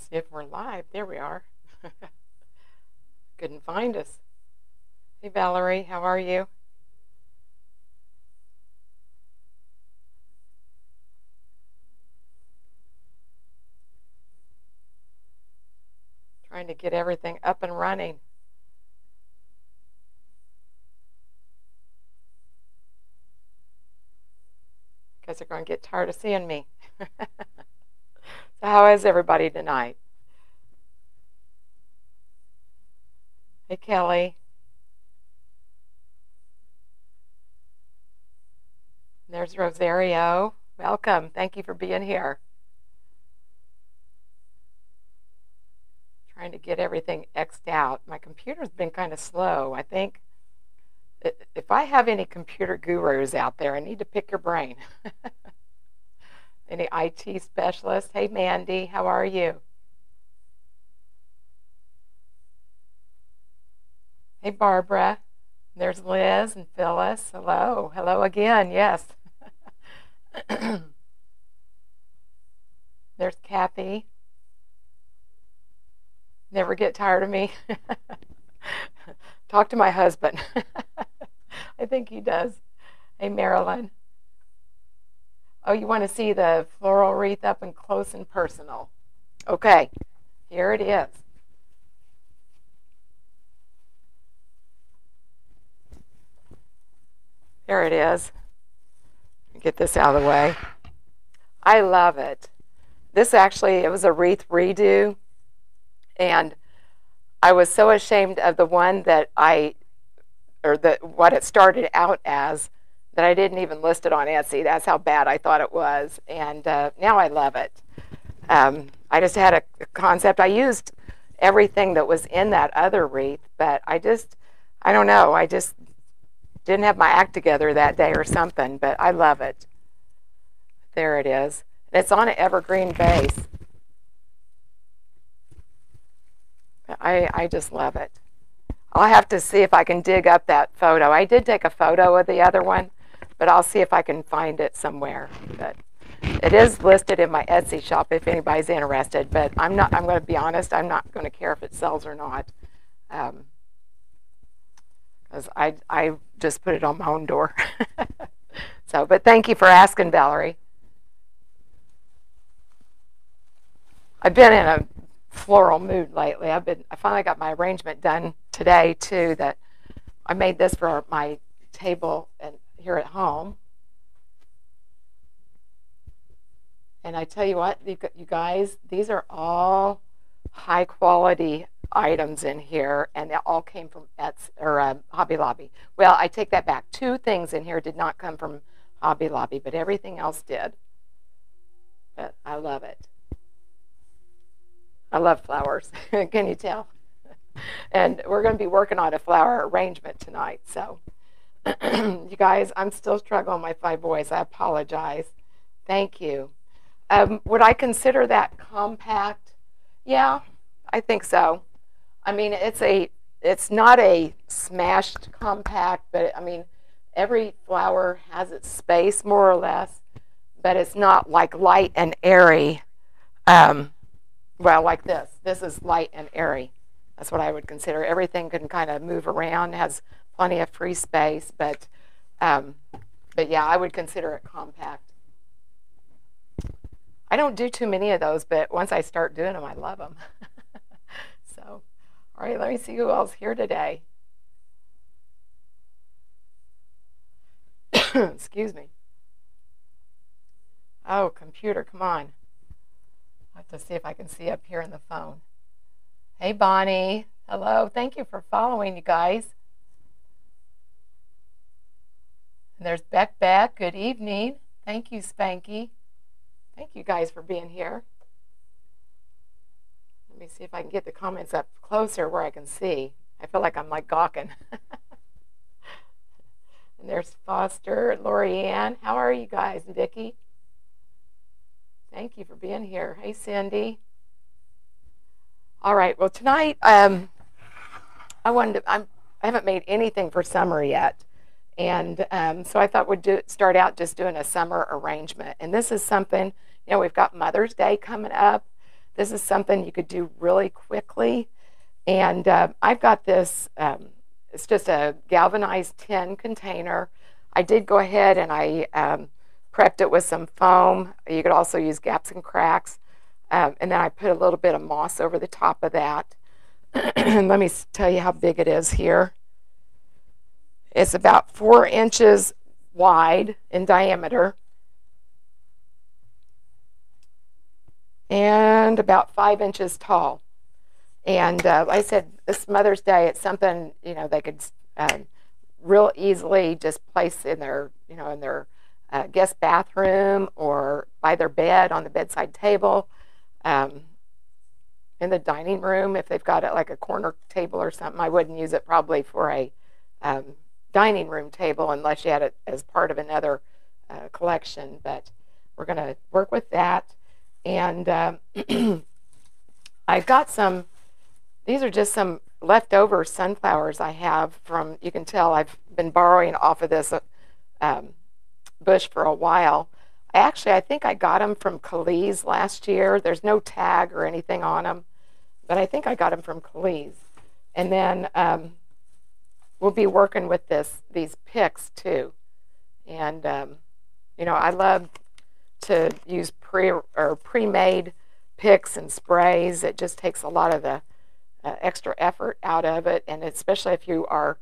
Let's see if we're live. There we are. Couldn't find us. Hey, Valerie, how are you? Trying to get everything up and running. You guys are going to get tired of seeing me. So how is everybody tonight? Hey, Kelly. There's Rosario. Welcome. Thank you for being here. Trying to get everything X'd out. My computer's been kind of slow. I think if I have any computer gurus out there, I need to pick your brain. Any IT specialist? Hey, Mandy, how are you? Hey, Barbara. There's Liz and Phyllis. Hello. Hello again. Yes. There's Kathy. Never get tired of me. Talk to my husband. I think he does. Hey, Marilyn. Oh, you want to see the floral wreath up and close and personal. Okay, here it is. There it is. Get this out of the way. I love it. This actually, it was a wreath redo, and I was so ashamed of the one that what it started out as, that I didn't even list it on Etsy. That's how bad I thought it was, and now I love it. I just had a concept. I used everything that was in that other wreath, but I don't know, I just didn't have my act together that day or something, but I love it. There it is. And it's on an evergreen base. I just love it. I'll have to see if I can dig up that photo. I did take a photo of the other one, but I'll see if I can find it somewhere. But it is listed in my Etsy shop if anybody's interested, but I'm going to be honest, I'm not going to care if it sells or not. Because I just put it on my own door. So, but thank you for asking, Valerie. I've been in a floral mood lately. I finally got my arrangement done today too. That I made this for my table and here at home. And I tell you what, you guys, these are all high quality items in here, and they all came from Etsy or Hobby Lobby. Well, I take that back. Two things in here did not come from Hobby Lobby, but everything else did. But I love it. I love flowers. Can you tell? And we're going to be working on a flower arrangement tonight. So, you guys, I'm still struggling with my voice. I apologize. Thank you. Would I consider that compact? Yeah, I think so. I mean, it's not a smashed compact, but I mean, every flower has its space more or less, but it's not like light and airy. Well, like this. This is light and airy. That's what I would consider. Everything can kind of move around, has plenty of free space, but yeah, I would consider it compact. I don't do too many of those, but once I start doing them, I love them. So, all right, let me see who else here today. Excuse me. Oh, computer, come on. I have to see if I can see up here in the phone. Hey, Bonnie. Hello. Thank you for following, you guys. And there's Beck. Good evening. Thank you, Spanky. Thank you guys for being here. Let me see if I can get the comments up closer where I can see. I feel like I'm like gawking. And there's Foster, Lorianne. How are you guys? And Vicki. Thank you for being here. Hey, Cindy. All right. Well, tonight I haven't made anything for summer yet, and so I thought we'd start out just doing a summer arrangement. And this is something, you know, we've got Mother's Day coming up. This is something you could do really quickly. And I've got this, it's just a galvanized tin container. I did go ahead and I prepped it with some foam. You could also use gaps and cracks. And then I put a little bit of moss over the top of that. Let me tell you how big it is here. It's about 4 inches wide in diameter and about 5 inches tall. And like I said, this Mother's Day, it's something, you know, they could real easily just place in their, you know, in their guest bathroom or by their bed, on the bedside table, in the dining room if they've got it like a corner table or something. I wouldn't use it probably for a dining room table unless you had it as part of another collection, but we're going to work with that. And I've got some, these are just some leftover sunflowers I have from, you can tell I've been borrowing off of this bush for a while. Actually, I think I got them from Kaliz last year. There's no tag or anything on them, but I think I got them from Kaliz. And then we'll be working with these picks too. And you know, I love to use pre-made picks and sprays. It just takes a lot of the extra effort out of it, and especially if you are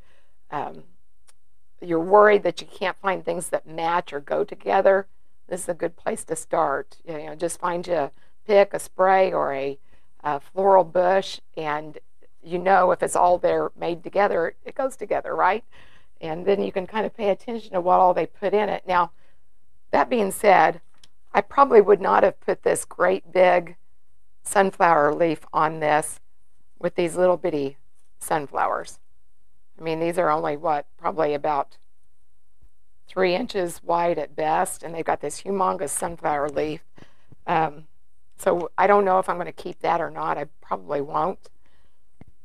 you're worried that you can't find things that match or go together, this is a good place to start. You know, just find you a pick, a spray, or a floral bush, and you know, if it's all there made together, it goes together, right? And then you can kind of pay attention to what all they put in it. Now, that being said, I probably would not have put this great big sunflower leaf on this with these little bitty sunflowers. I mean, these are only, what, probably about 3 inches wide at best, and they've got this humongous sunflower leaf. So I don't know if I'm going to keep that or not. I probably won't.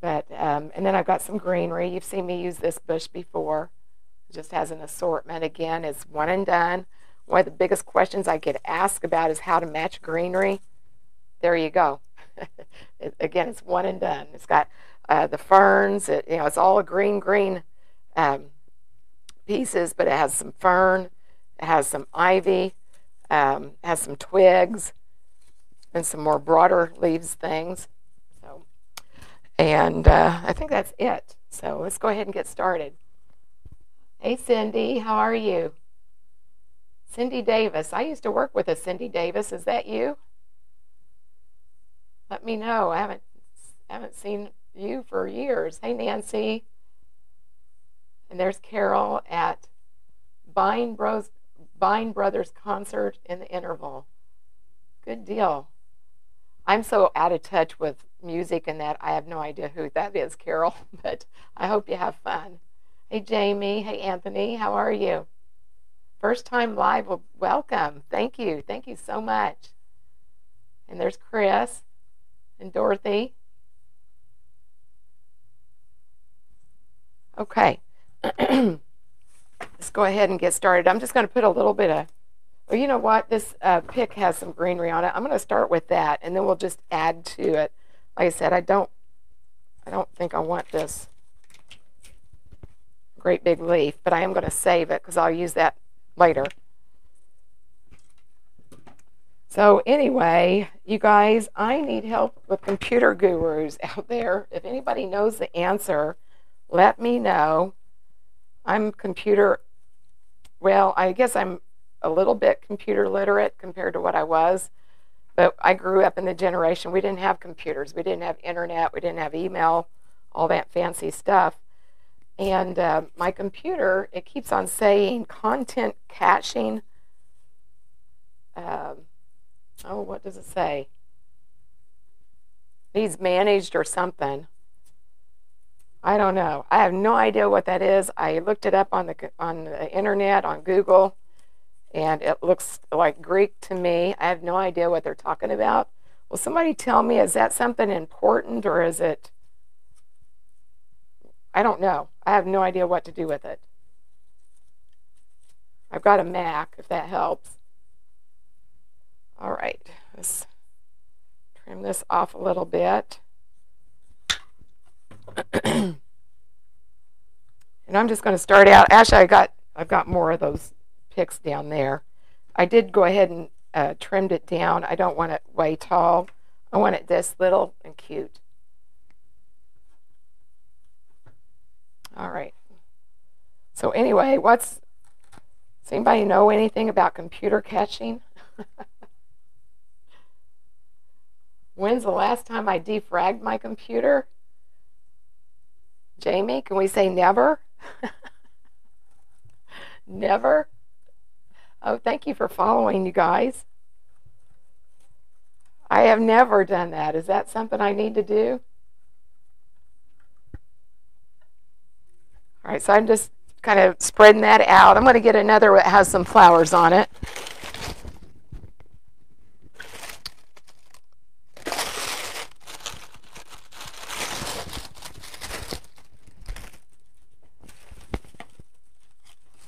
But, and then I've got some greenery. You've seen me use this bush before. It just has an assortment. Again, it's one and done. One of the biggest questions I get asked about is how to match greenery. There you go. Again, it's one and done. It's got the ferns. It, you know, it's all green pieces, but it has some fern. It has some ivy. It has some twigs and some more broader leaves things. And I think that's it. So let's go ahead and get started. Hey, Cindy, how are you? Cindy Davis. I used to work with a Cindy Davis. Is that you? Let me know. I haven't seen you for years. Hey, Nancy. And there's Carol at Bine Brothers concert in the interval. Good deal. I'm so out of touch with music and that, I have no idea who that is, Carol, but I hope you have fun. Hey, Jamie. Hey, Anthony. How are you? First time live. Welcome. Thank you. Thank you so much. And there's Chris and Dorothy. Okay. Let's go ahead and get started. I'm just going to put a little bit of, well, you know what? This pick has some greenery on it. I'm going to start with that, and then we'll just add to it. Like I said, I don't think I want this great big leaf, but I am going to save it because I'll use that later. So anyway, you guys, I need help with computer gurus out there. If anybody knows the answer, let me know. I'm computer, well, I guess I'm a little bit computer literate compared to what I was. But I grew up in the generation, we didn't have computers, we didn't have internet, we didn't have email, all that fancy stuff. And my computer, it keeps on saying content caching. Oh, what does it say? Needs managed or something. I don't know. I have no idea what that is. I looked it up on the internet, on Google. And it looks like Greek to me. I have no idea what they're talking about. Will somebody tell me, is that something important or is it, I don't know. I have no idea what to do with it. I've got a Mac, if that helps. All right, let's trim this off a little bit. And I'm just going to start out. Actually, I've got more of those picks down there. I did go ahead and trimmed it down. I don't want it way tall. I want it this little and cute. All right. So anyway, does anybody know anything about computer catching? When's the last time I defragged my computer? Jamie, can we say never? Never? Oh, thank you for following, you guys. I have never done that. Is that something I need to do? All right, so I'm just kind of spreading that out. I'm going to get another that has some flowers on it.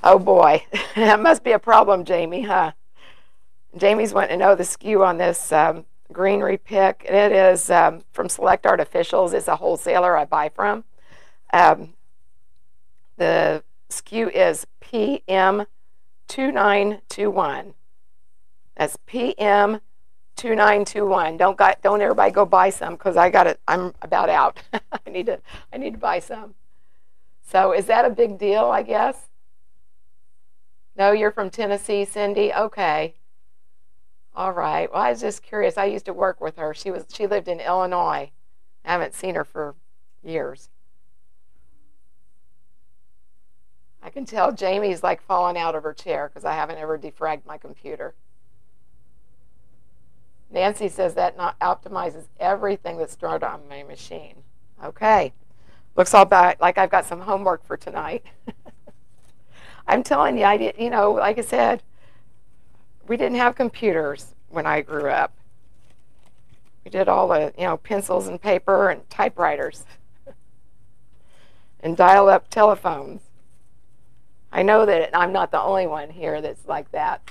Oh boy, that must be a problem, Jamie, huh? Jamie's wanting to know the SKU on this greenery pick. And it is from Select Artificials. It's a wholesaler I buy from. The SKU is PM2921. That's PM2921. Don't everybody go buy some, because I got it. I'm about out. I need to buy some. So is that a big deal, I guess? No, you're from Tennessee, Cindy? Okay. All right. Well, I was just curious. I used to work with her. She lived in Illinois. I haven't seen her for years. I can tell Jamie's like falling out of her chair because I haven't ever defragged my computer. Nancy says that not optimizes everything that's stored on my machine. Okay. Looks all about like I've got some homework for tonight. I'm telling you, you know, like I said, we didn't have computers when I grew up. We did all the, you know, pencils and paper and typewriters and dial-up telephones. I know that I'm not the only one here that's like that.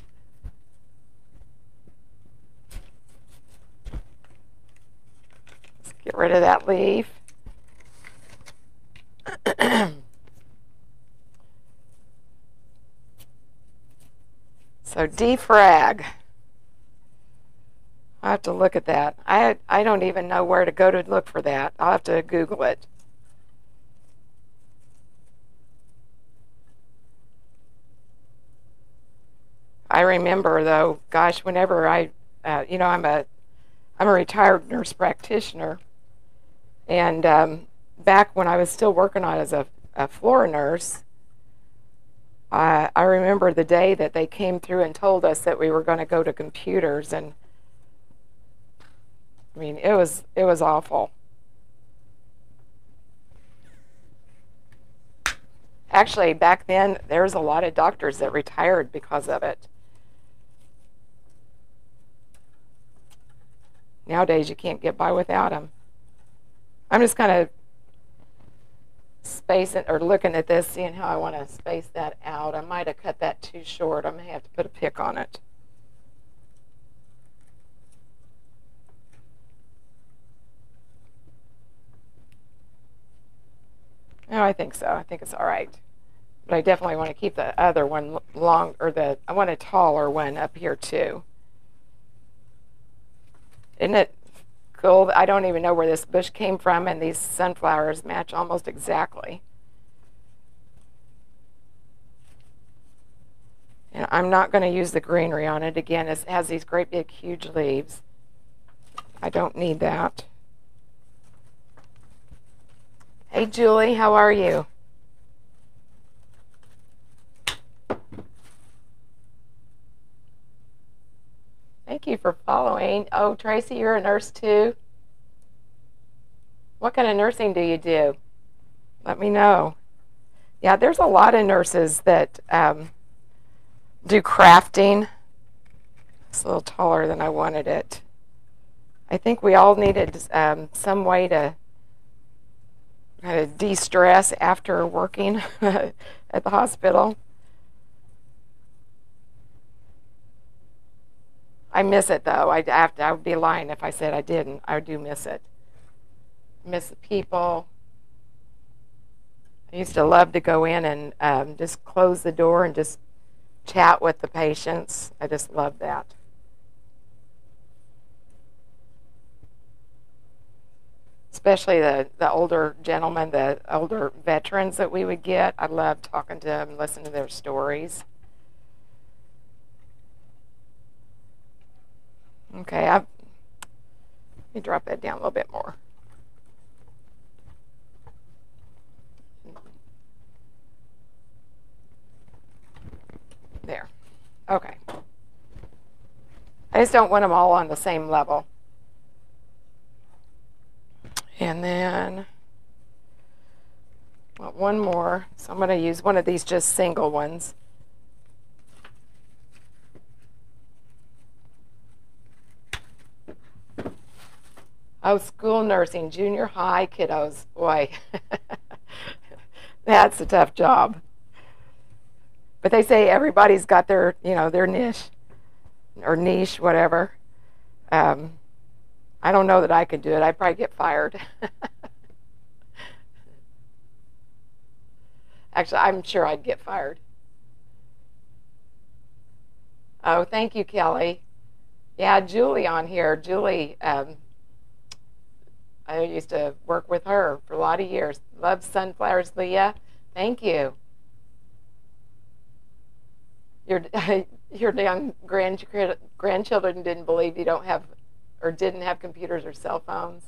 Let's get rid of that leaf. So defrag. I'll have to look at that. I don't even know where to go to look for that. I'll have to Google it. I remember though, gosh, whenever I, you know, I'm a retired nurse practitioner, and back when I was still working on as a floor nurse. I remember the day that they came through and told us that we were going to go to computers, and I mean, it was awful. Actually, back then, there was a lot of doctors that retired because of it. Nowadays, you can't get by without them. I'm just kind of spacing or looking at this, seeing how I want to space that out. I might have cut that too short. I may have to put a pick on it. No, I think so. I think it's all right. But I definitely want to keep the other one long, or I want a taller one up here too. Isn't it? I don't even know where this bush came from, and these sunflowers match almost exactly. And I'm not going to use the greenery on it again. It has these great big huge leaves. I don't need that. Hey Julie, how are you? Thank you for following. Oh, Tracy, you're a nurse too? What kind of nursing do you do? Let me know. Yeah, there's a lot of nurses that do crafting. It's a little taller than I wanted it. I think we all needed some way to kind of de-stress after working at the hospital. I miss it though. I would be lying if I said I didn't. I do miss it. Miss the people. I used to love to go in and just close the door and just chat with the patients. I just love that. Especially the older gentlemen, the older veterans that we would get. I love talking to them, listening to their stories. Okay, let me drop that down a little bit more. There. Okay. I just don't want them all on the same level. And then want one more. So I'm going to use one of these just single ones. Oh, school nursing, junior high kiddos. Boy, that's a tough job. But they say everybody's got their, you know, their niche or niche, whatever. I don't know that I could do it. I'd probably get fired. Actually, I'm sure I'd get fired. Oh, thank you, Kelly. Yeah, Julie on here. Julie, I used to work with her for a lot of years. Love sunflowers, Leah. Thank you. Your young grandchildren didn't believe you don't have or didn't have computers or cell phones.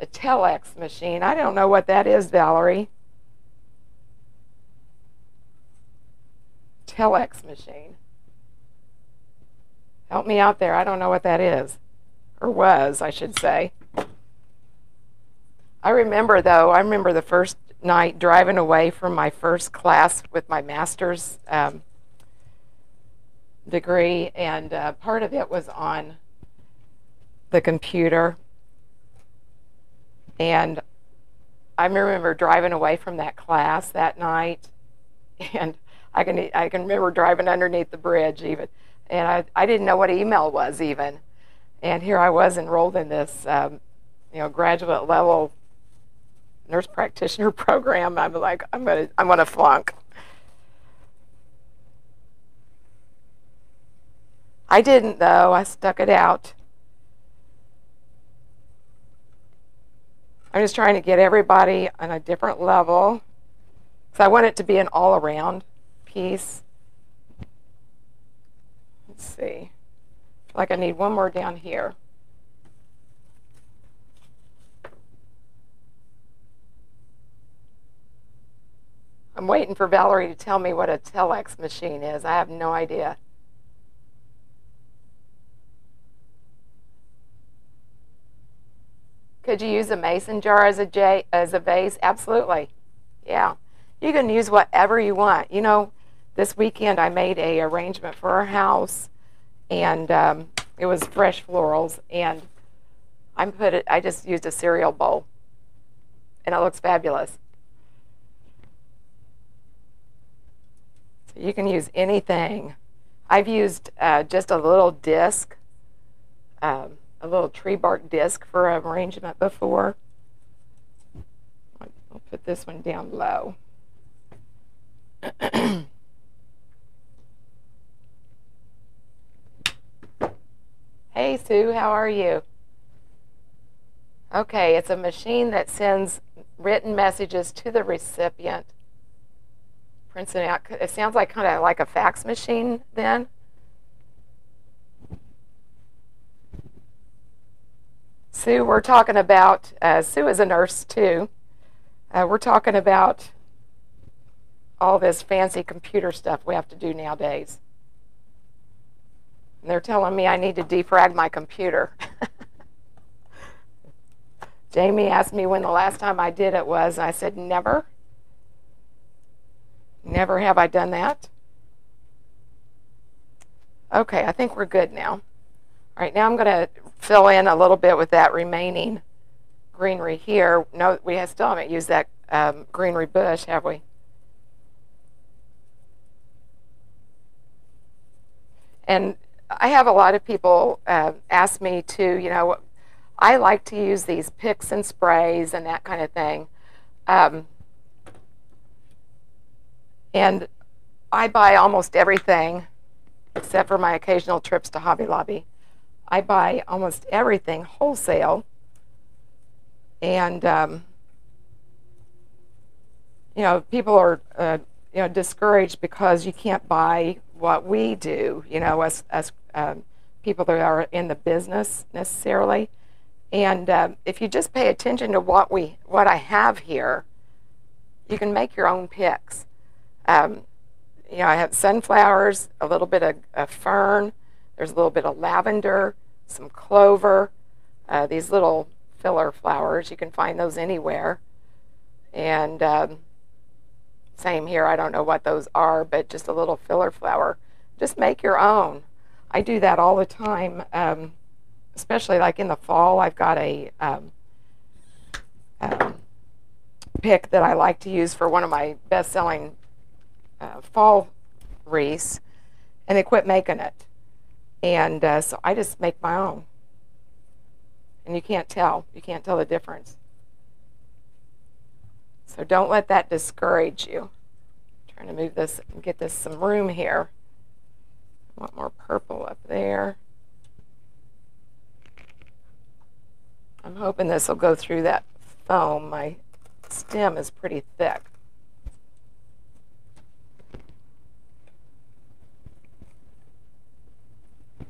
A telex machine. I don't know what that is, Valerie. Telex machine. Help me out there. I don't know what that is. Or was, I should say. I remember, though, I remember the first night driving away from my first class with my master's degree, and part of it was on the computer. And I remember driving away from that class that night, and I can remember driving underneath the bridge even, and I didn't know what email was even. And here I was enrolled in this, you know, graduate level nurse practitioner program. I'm like, I'm gonna flunk. I didn't though. I stuck it out. I'm just trying to get everybody on a different level, because I want it to be an all-around piece. Let's see. Like I need one more down here. I'm waiting for Valerie to tell me what a telex machine is. I have no idea. Could you use a mason jar as a vase? Absolutely. Yeah. You can use whatever you want. You know, this weekend I made an arrangement for our house, and it was fresh florals, and I just used a cereal bowl, and it looks fabulous. So you can use anything. I've used just a little disc, a little tree bark disc for an arrangement before. I'll put this one down low. Hey Sue, how are you? Okay, it's a machine that sends written messages to the recipient. Prints it out. It sounds like kind of like a fax machine then. Sue, we're talking about, Sue is a nurse too. We're talking about all this fancy computer stuff we have to do nowadays. And they're telling me I need to defrag my computer. Jamie asked me when the last time I did it was, and I said, never. Never have I done that. Okay, I think we're good now. All right, now I'm going to fill in a little bit with that remaining greenery here. No, we still haven't used that greenery bush, have we? And I have a lot of people ask me to, I like to use these picks and sprays and that kind of thing. And I buy almost everything, except for my occasional trips to Hobby Lobby. I buy almost everything wholesale. And, people are, discouraged because you can't buy what we do, as people that are in the business necessarily. And if you just pay attention to what I have here, you can make your own picks. I have sunflowers, a little bit of fern, there's a little bit of lavender, some clover, these little filler flowers, you can find those anywhere. And same here, I don't know what those are, but just a little filler flower. Just make your own. I do that all the time. Especially like in the fall, I've got a pick that I like to use for one of my best-selling fall wreaths, and they quit making it. And so I just make my own. And you can't tell the difference. So don't let that discourage you. I'm trying to move this and get this some room here. I want more purple up there. I'm hoping this will go through that foam. My stem is pretty thick.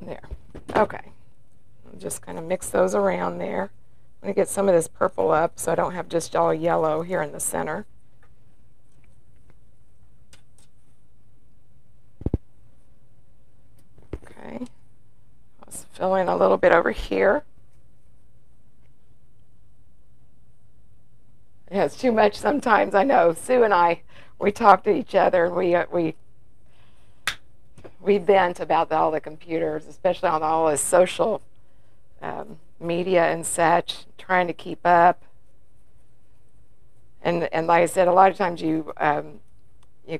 There. Okay. I'm just going to mix those around there. I'm going to get some of this purple up so I don't have just all yellow here in the center. Okay. Let's fill in a little bit over here. Yeah, it's too much sometimes, I know. Sue and I, we talk to each other, and we vent about all the computers, especially on all this social media and such, trying to keep up. And like I said, a lot of times you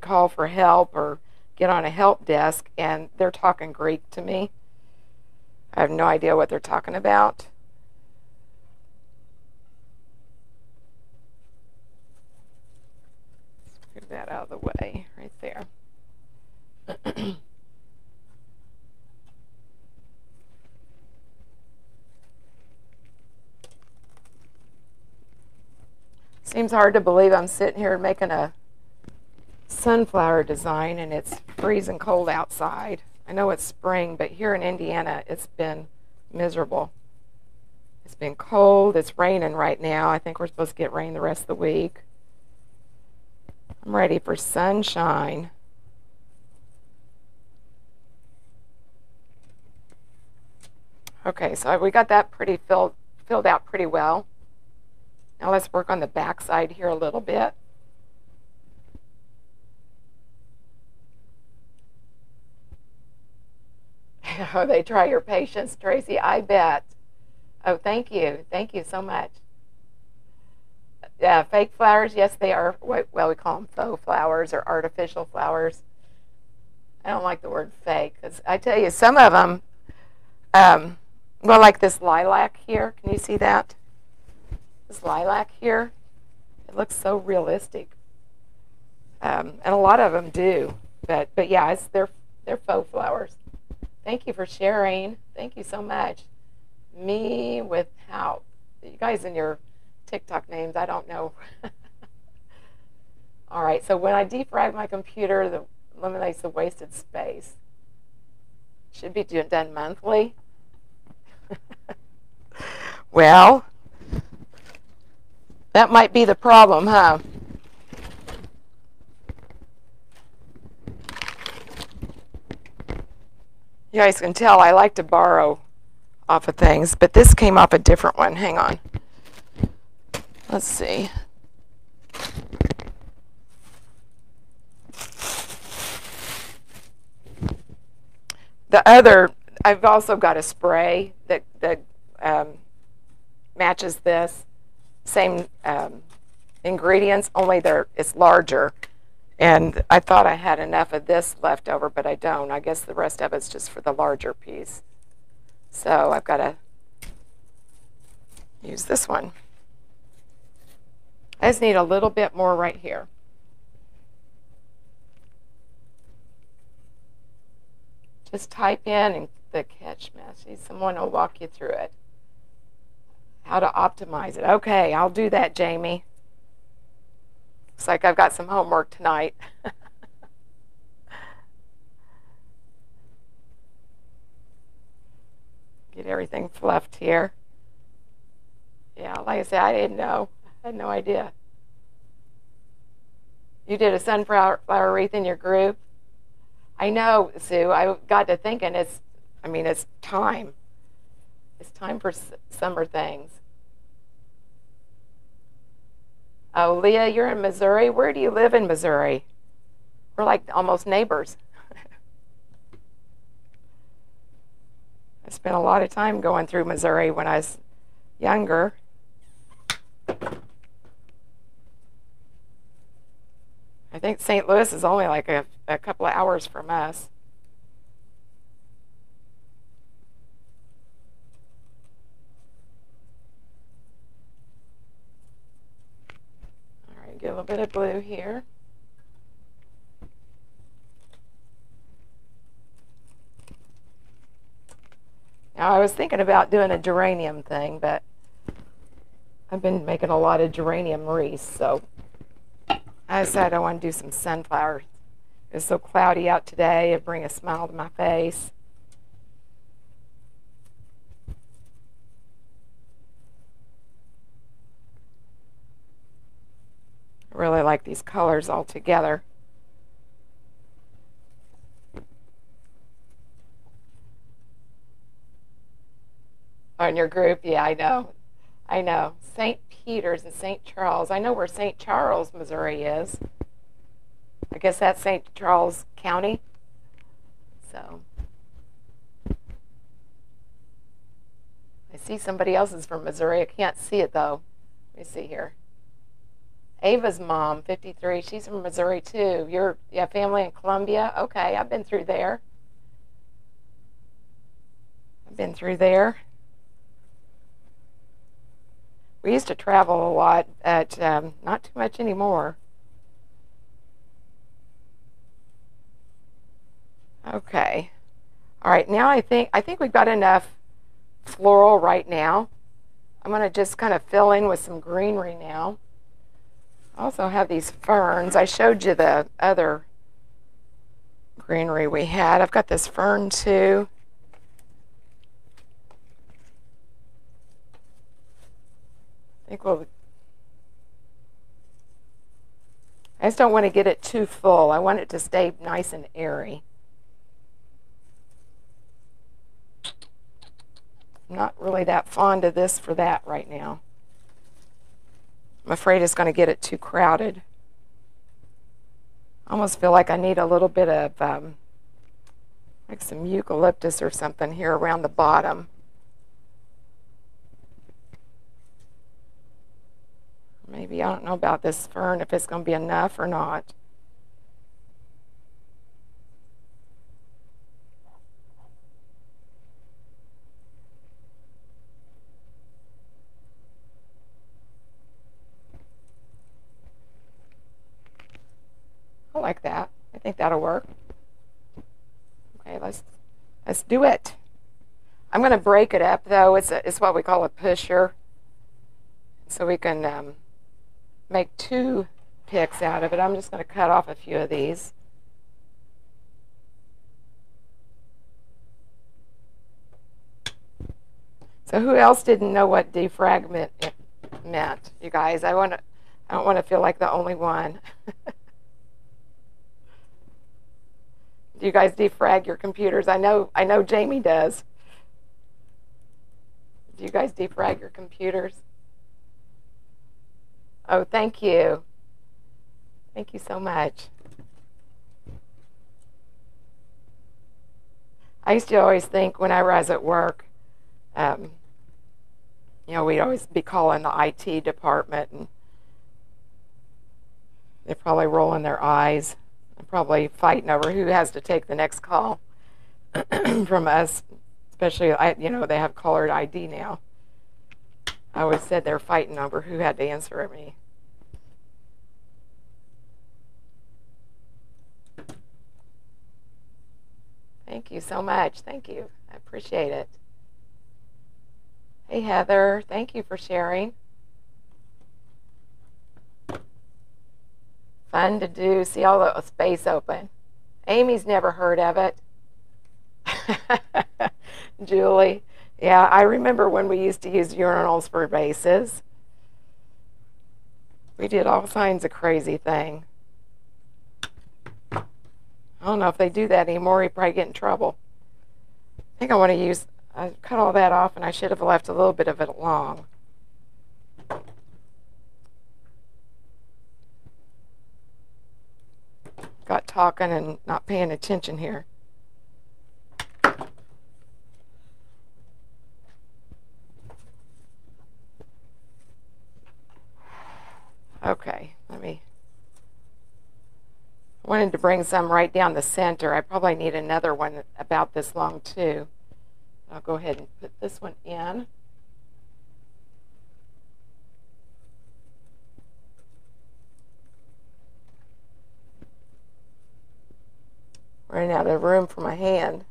call for help or get on a help desk, and they're talking Greek to me. I have no idea what they're talking about. That out of the way right there. Seems hard to believe I'm sitting here making a sunflower design and it's freezing cold outside. I know it's spring, but here in Indiana it's been miserable. It's been cold, it's raining right now. I think we're supposed to get rain the rest of the week. I'm ready for sunshine. Okay, so we got that pretty filled out pretty well. Now let's work on the back side here a little bit. Oh, they try your patience, Tracy, I bet. Oh, thank you. Thank you so much. Yeah, fake flowers, yes, they are. Well, we call them faux flowers or artificial flowers. I don't like the word fake because I tell you, some of them, well, like this lilac here. Can you see that? This lilac here, it looks so realistic. And a lot of them do, but yeah, they're faux flowers. Thank you for sharing. Thank you so much. Me without you guys in your TikTok names, I don't know. All right, so when I defrag my computer, it eliminates the wasted space. Should be done monthly. Well, that might be the problem, huh? You guys can tell I like to borrow off of things, but this came off a different one. Hang on. Let's see. The other, I've also got a spray that matches this. Same ingredients, only it's larger. And I thought I had enough of this left over, but I don't. I guess the rest of it's just for the larger piece. So I've got to use this one. I just need a little bit more right here. Just type in the catch message. Someone will walk you through it. How to optimize it. Okay, I'll do that, Jamie. Looks like I've got some homework tonight. Get everything fluffed here. Yeah, like I said, I didn't know. I had no idea. You did a sunflower wreath in your group? I know, Sue. I got to thinking it's time. It's time for summer things. Oh, Leah, you're in Missouri. Where do you live in Missouri? We're like almost neighbors. I spent a lot of time going through Missouri when I was younger. I think St. Louis is only like a couple of hours from us. Get a little bit of blue here. Now I was thinking about doing a geranium thing, but I've been making a lot of geranium wreaths, so I decided I want to do some sunflowers. It's so cloudy out today, it brings a smile to my face. Really like these colors all together. On your group, yeah, I know. St. Peter's and St. Charles. I know where St. Charles, Missouri is. I guess that's St. Charles County. So I see somebody else is from Missouri. I can't see it though. Let me see here. Ava's mom, 53, she's from Missouri too. Your family in Columbia? Okay, I've been through there. We used to travel a lot, but not too much anymore. Okay. All right, now I think we've got enough floral right now. I'm going to just kind of fill in with some greenery now. I also have these ferns. I showed you the other greenery we had. I've got this fern too. I think we'll. I just don't want to get it too full. I want it to stay nice and airy. I'm not really that fond of this for that right now. I'm afraid it's going to get it too crowded. I almost feel like I need a little bit of like some eucalyptus or something here around the bottom. Maybe, I don't know about this fern, if it's going to be enough or not. Like that. I think that'll work. Okay, let's do it. I'm going to break it up though. It's what we call a pusher. So we can make two picks out of it. I'm just going to cut off a few of these. So who else didn't know what defragment meant, you guys? I don't want to feel like the only one. Do you guys defrag your computers? I know Jamie does. Do you guys defrag your computers? Oh, thank you. Thank you so much. I used to always think whenever I was at work, we'd always be calling the IT department and They're probably rolling their eyes and probably fighting over who has to take the next call from us, especially, you know, they have caller ID now. I always said they're fighting over who had to answer at me. Thank you so much. Thank you. I appreciate it. Hey, Heather. Thank you for sharing. Fun to do. See all the space open. Amy's never heard of it. Julie. Yeah, I remember when we used to use urinals for bases. We did all kinds of crazy things. I don't know if they do that anymore. He'd probably get in trouble. I think I want to use, I cut all that off and I should have left a little bit of it long. Got talking and not paying attention here. Okay, let me... I wanted to bring some right down the center. I probably need another one about this long too. I'll go ahead and put this one in. Running out of room for my hand.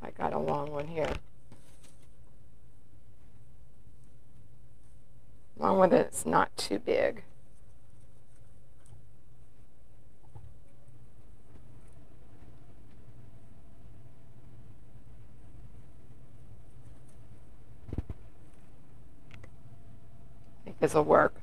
I got a long one here. Long one that's not too big. I think this will work.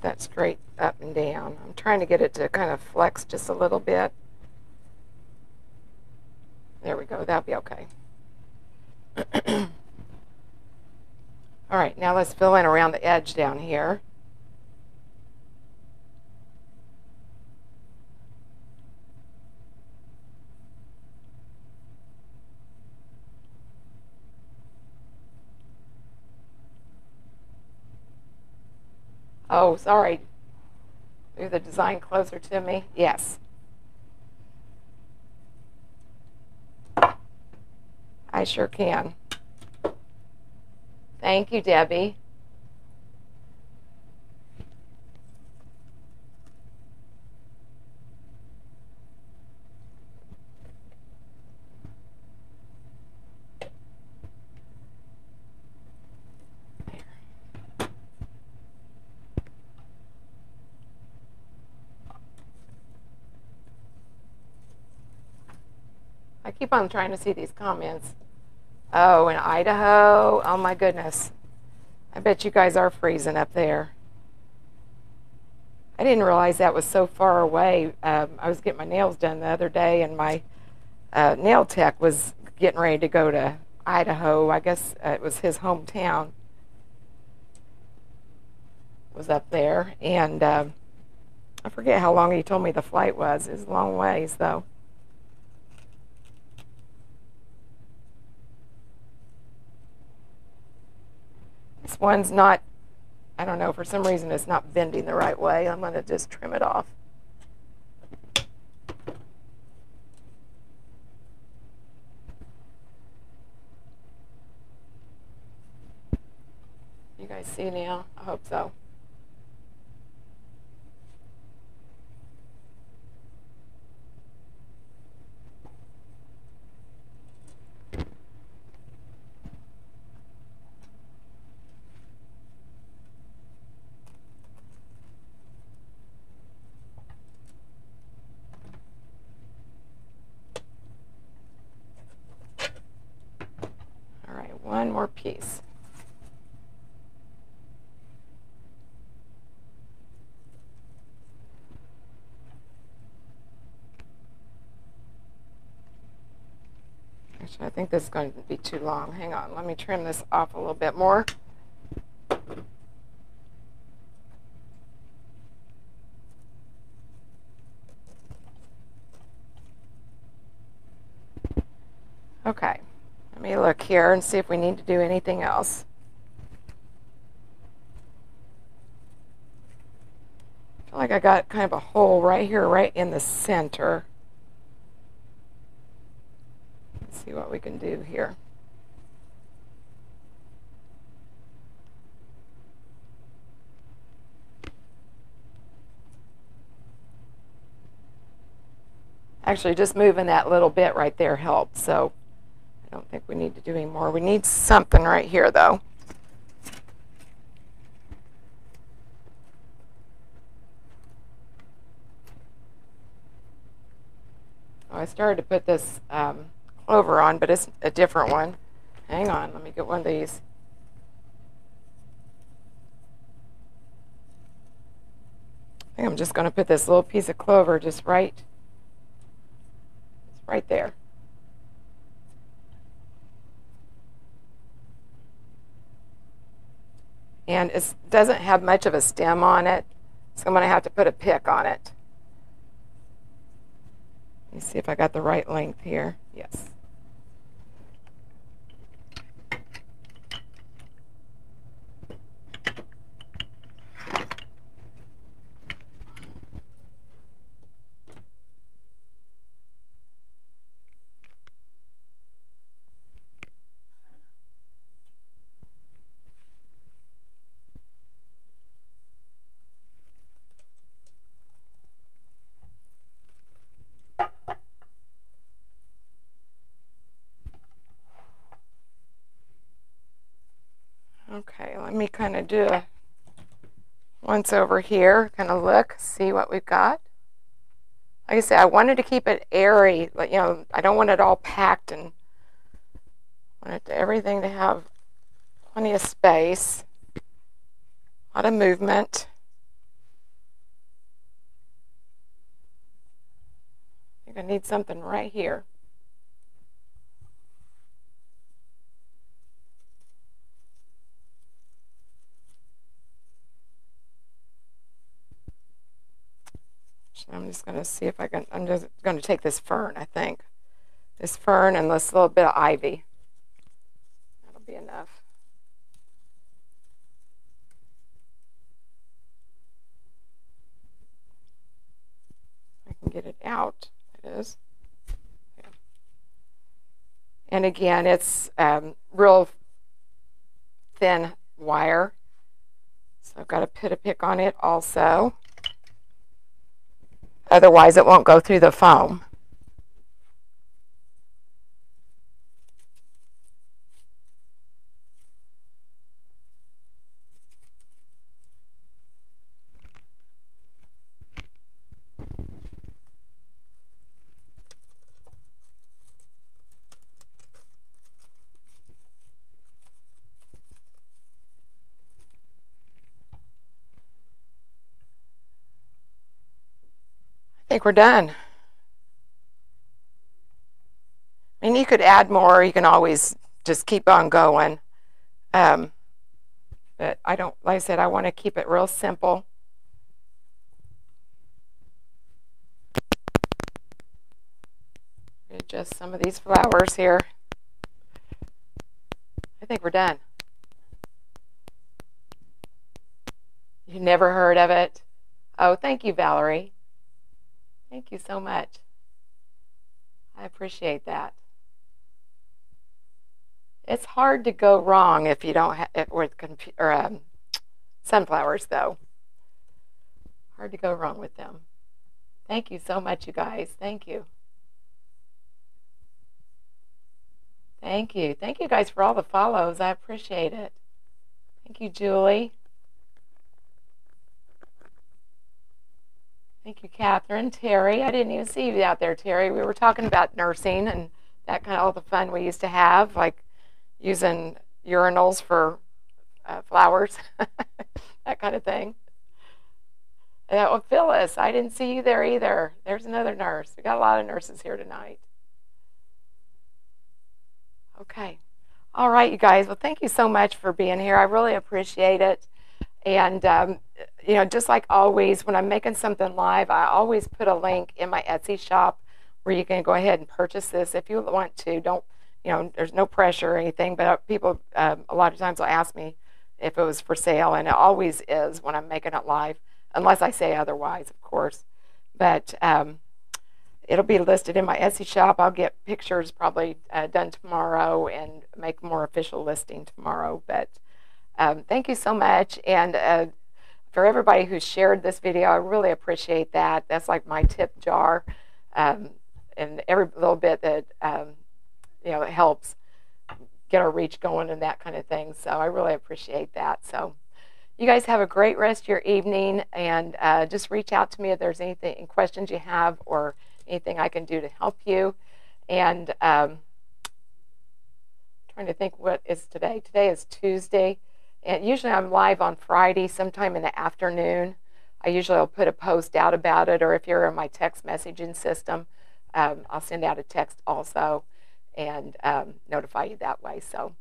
That straight up and down. I'm trying to get it to kind of flex just a little bit. There we go. That'll be okay. All right, now let's fill in around the edge down here. Oh, sorry. Move the design closer to me. Yes. I sure can. Thank you, Debbie. Keep on trying to see these comments. Oh, in Idaho. Oh my goodness. I bet you guys are freezing up there. I didn't realize that was so far away. I was getting my nails done the other day and my nail tech was getting ready to go to Idaho. I guess it was his hometown. Was up there and I forget how long he told me the flight was. It was a long ways though. This one's not, I don't know, for some reason it's not bending the right way. I'm going to just trim it off. You guys see now? I hope so. One more piece. I think this is going to be too long. Hang on, let me trim this off a little bit more. Okay, let me look here and see if we need to do anything else. I feel like I got kind of a hole right here, right in the center. Let's see what we can do here. Actually, just moving that little bit right there helped, so I don't think we need to do any more. We need something right here, though. Oh, I started to put this clover on, but it's a different one. Hang on, let me get one of these. I think I'm just going to put this little piece of clover just right there. And it doesn't have much of a stem on it, so I'm going to have to put a pick on it. Let me see if I got the right length here. Yes. Okay, let me kind of do a once over here, kind of look, see what we've got. Like I said, I wanted to keep it airy, like, you know, I don't want it all packed, and I want everything to have plenty of space, a lot of movement. I think I need something right here. I'm just going to see if I can, I'm just going to take this fern, I think. This fern and this little bit of ivy. That'll be enough. I can get it out. It is. Okay. And again, it's real thin wire. So I've got to put a pick on it also. Otherwise, it won't go through the foam. I think we're done. I mean, you could add more. You can always just keep on going. But I don't, like I said, I want to keep it real simple. Adjust some of these flowers here. I think we're done. You never heard of it? Oh, thank you, Valerie. Thank you so much. I appreciate that. It's hard to go wrong if you don't have it with sunflowers, though. Hard to go wrong with them. Thank you so much, you guys. Thank you. Thank you. Thank you guys for all the follows. I appreciate it. Thank you, Julie. Thank you, Catherine. Terry, I didn't even see you out there, Terry. We were talking about nursing and that kind of all the fun we used to have, like using urinals for flowers, that kind of thing. And that was Phyllis. I didn't see you there either. There's another nurse. We got a lot of nurses here tonight. Okay. All right, you guys. Well, thank you so much for being here. I really appreciate it. And, you know, just like always, when I'm making something live, I always put a link in my Etsy shop where you can go ahead and purchase this if you want to. Don't, you know, there's no pressure or anything, but people a lot of times will ask me if it was for sale, and it always is when I'm making it live, unless I say otherwise, of course. But it'll be listed in my Etsy shop. I'll get pictures probably done tomorrow and make more official listing tomorrow. But thank you so much, and for everybody who shared this video, I really appreciate that. That's like my tip jar, and every little bit that you know, it helps get our reach going and that kind of thing. So I really appreciate that. So you guys have a great rest of your evening, and just reach out to me if there's anything, any questions you have, or anything I can do to help you. And trying to think what is today. Today is Tuesday. And usually I'm live on Friday sometime in the afternoon. I usually will put a post out about it, or if you're in my text messaging system, I'll send out a text also and notify you that way. So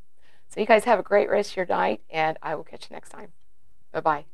you guys have a great rest of your night, and I will catch you next time. Bye-bye.